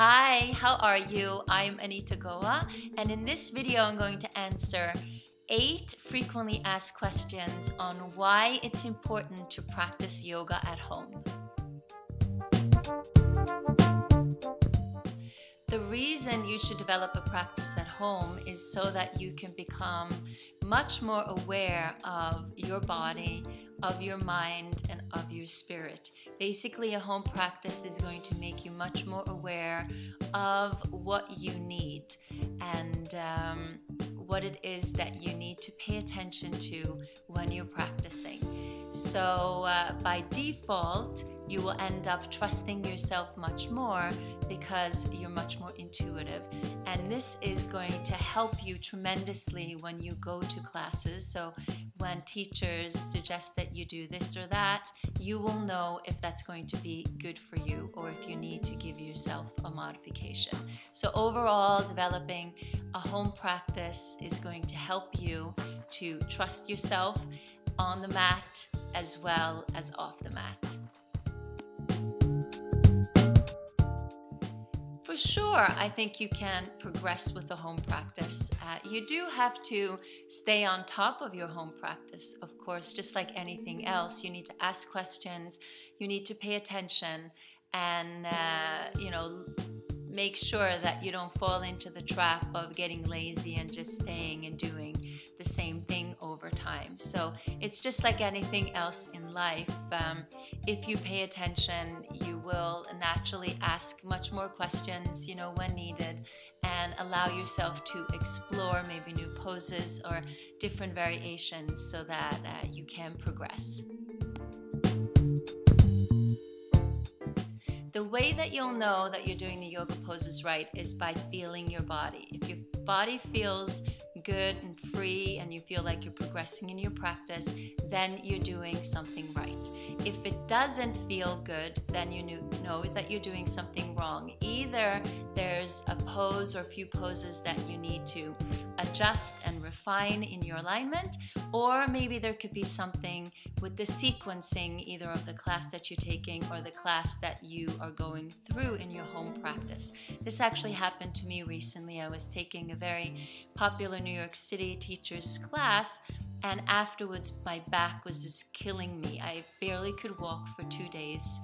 Hi, how are you? I'm Anita Goa, and in this video I'm going to answer 8 frequently asked questions on why it's important to practice yoga at home. The reason you should develop a practice at home is so that you can become much more aware of your body, of your mind, and of your spirit. Basically, a home practice is going to make you much more aware of what you need and what it is that you need to pay attention to when you're practicing. So by default, you will end up trusting yourself much more because you're much more intuitive. And this is going to help you tremendously when you go to classes. So when teachers suggest that you do this or that, you will know if that's going to be good for you or if you need to give yourself a modification. So overall, developing a home practice is going to help you to trust yourself on the mat as well as off the mat. For sure, I think you can progress with the home practice. You do have to stay on top of your home practice, of course, just like anything else. You need to ask questions, you need to pay attention, and make sure that you don't fall into the trap of getting lazy and just staying and doing the same thing over time. So it's just like anything else in life. If you pay attention, you will naturally ask much more questions, when needed, and allow yourself to explore maybe new poses or different variations so that you can progress. The way that you'll know that you're doing the yoga poses right is by feeling your body. If your body feels good and free and you feel like you're progressing in your practice, then you're doing something right. If it doesn't feel good, then you know that you're doing something wrong. Either there's a pose or a few poses that you need to adjust and refine in your alignment, or maybe there could be something with the sequencing either of the class that you're taking or the class that you are going through in your home practice. This actually happened to me recently. I was taking a very popular New York City teacher's class, and afterwards my back was just killing me. I barely could walk for 2 days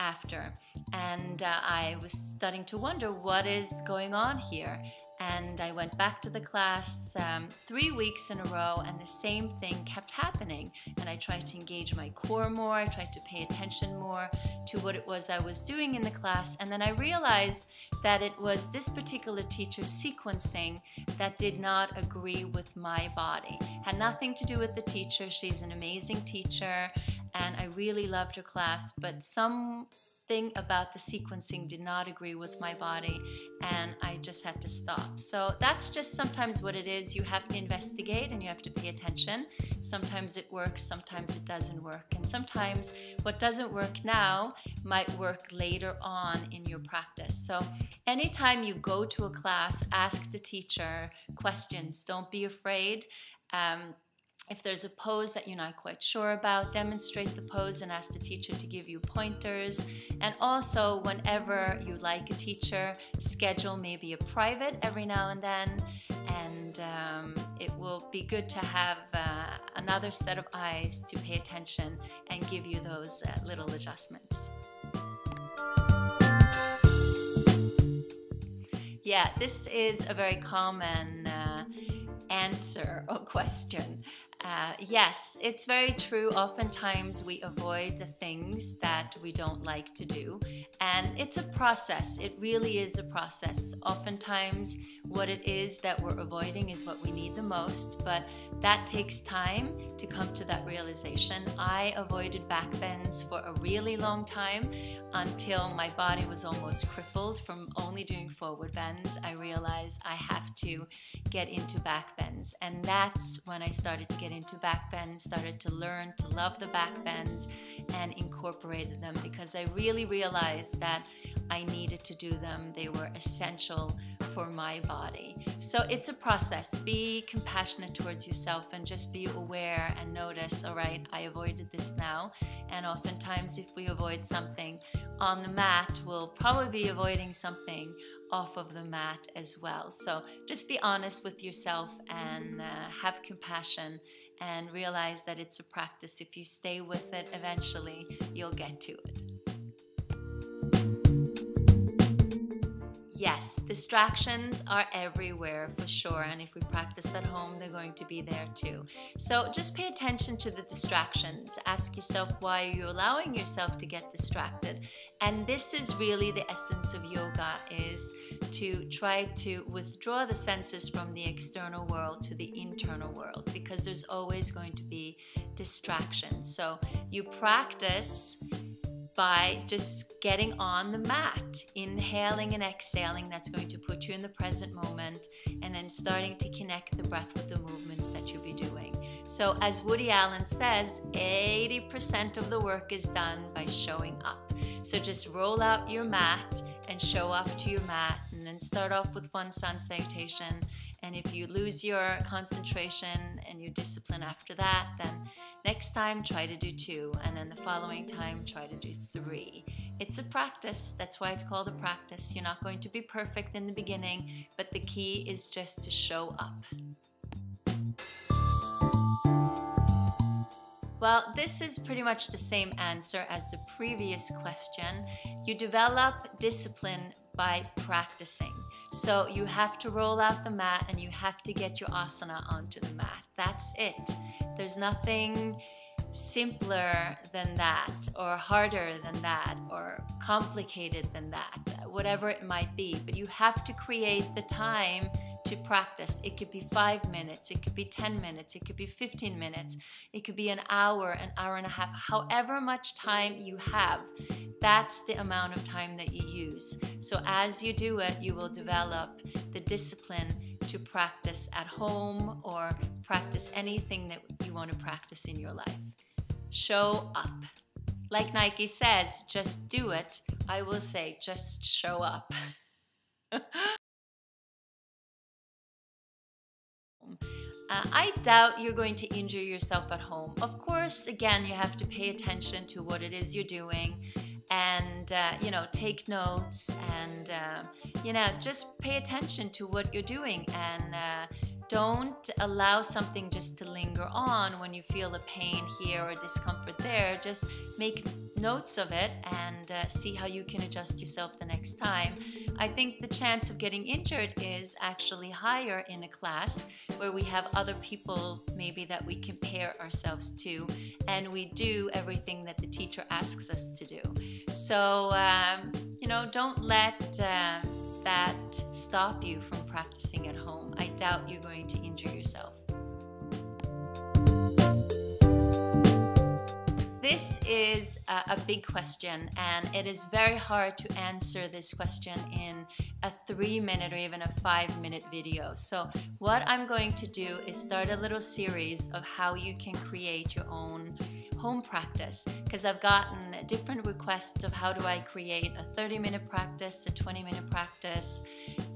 after, and I was starting to wonder what is going on here. And I went back to the class 3 weeks in a row, and the same thing kept happening. And I tried to engage my core more, I tried to pay attention more to what it was I was doing in the class, and then I realized that it was this particular teacher's sequencing that did not agree with my body. It had nothing to do with the teacher. She's an amazing teacher, and I really loved her class, but something about the sequencing did not agree with my body, and I just had to stop. So that's just sometimes what it is. You have to investigate and you have to pay attention. Sometimes it works, sometimes it doesn't work, and sometimes what doesn't work now might work later on in your practice. So anytime you go to a class, ask the teacher questions. Don't be afraid. If there's a pose that you're not quite sure about, demonstrate the pose and ask the teacher to give you pointers. And also, whenever you like a teacher, schedule maybe a private every now and then. And it will be good to have another set of eyes to pay attention and give you those little adjustments. Yeah, this is a very common answer or question. Yes, it's very true. Oftentimes we avoid the things that we don't like to do, and it's a process. It really is a process. Oftentimes what it is that we're avoiding is what we need the most, but that takes time to come to that realization. I avoided backbends for a really long time until my body was almost crippled from only doing forward bends. I realized I have to get into backbends, and that's when I started to get into backbends, started to learn to love the backbends and incorporated them, because I really realized that I needed to do them. They were essential for my body. So it's a process. Be compassionate towards yourself and just be aware and notice, all right, I avoided this now. And oftentimes if we avoid something on the mat, we'll probably be avoiding something off of the mat as well. So just be honest with yourself and have compassion and realize that it's a practice. If you stay with it, eventually you'll get to it. Yes, distractions are everywhere for sure, and if we practice at home, they're going to be there too. So just pay attention to the distractions. Ask yourself why you're allowing yourself to get distracted. And this is really the essence of yoga, is to try to withdraw the senses from the external world to the internal world, because there's always going to be distractions. So you practice by just getting on the mat, inhaling and exhaling. That's going to put you in the present moment, and then starting to connect the breath with the movements that you'll be doing. So as Woody Allen says, 80% of the work is done by showing up. So just roll out your mat and show up to your mat, and then start off with one sun salutation. And if you lose your concentration and your discipline after that, then next time try to do 2, and then the following time try to do 3. It's a practice. That's why it's called a practice. You're not going to be perfect in the beginning, but the key is just to show up. Well, this is pretty much the same answer as the previous question. You develop discipline by practicing. So you have to roll out the mat and you have to get your asana onto the mat. That's it. There's nothing simpler than that, or harder than that, or complicated than that, whatever it might be. But you have to create the time to practice. It could be 5 minutes, it could be 10 minutes, it could be 15 minutes, it could be an hour and a half, however much time you have. That's the amount of time that you use. So as you do it, you will develop the discipline to practice at home or practice anything that you want to practice in your life. Show up. Like Nike says, just do it. I will say, just show up. I doubt you're going to injure yourself at home. Of course, again, you have to pay attention to what it is you're doing, and you know, take notes, and you know, just pay attention to what you're doing, and don't allow something just to linger on. When you feel a pain here or discomfort there, just make notes of it and see how you can adjust yourself the next time. I think the chance of getting injured is actually higher in a class where we have other people maybe that we compare ourselves to, and we do everything that the teacher asks us to do. So, you know, don't let that stop you from practicing at home. I doubt you're going to injure yourself. This is a big question, and it is very hard to answer this question in a 3-minute or even a 5-minute video. So what I'm going to do is start a little series of how you can create your own home practice, because I've gotten different requests of how do I create a 30-minute practice, a 20-minute practice,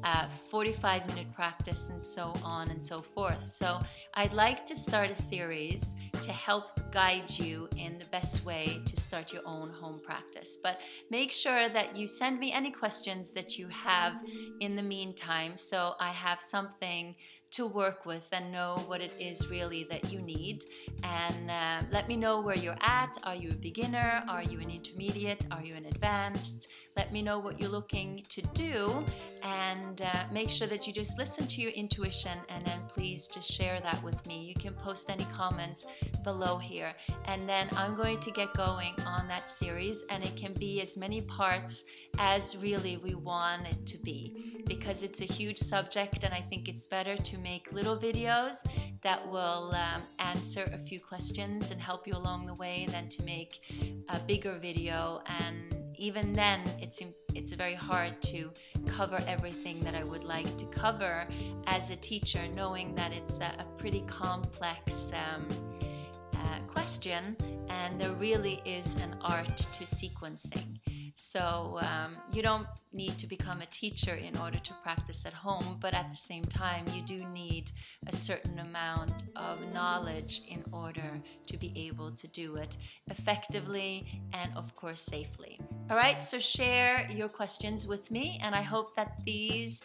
a 45-minute practice, and so on and so forth. So I'd like to start a series to help guide you in the best way to start your own home practice. But make sure that you send me any questions that you have in the meantime, so I have something to work with and know what it is really that you need. And let me know where you're at. Are you a beginner? Are you an intermediate? Are you an advanced? Let me know what you're looking to do, and make sure that you just listen to your intuition, and then please just share that with me. You can post any comments below here, and then I'm going to get going on that series, and it can be as many parts as really we want it to be, because it's a huge subject, and I think it's better to make little videos that will answer a few questions and help you along the way than to make a bigger video. And even then, it's very hard to cover everything that I would like to cover as a teacher, knowing that it's a pretty complex question, and there really is an art to sequencing. So you don't need to become a teacher in order to practice at home, but at the same time, you do need a certain amount of knowledge in order to be able to do it effectively and, of course, safely. All right, so share your questions with me, and I hope that these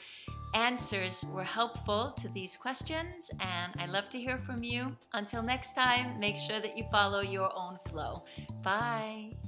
answers were helpful to these questions, and I love to hear from you. Until next time, make sure that you follow your own flow. Bye.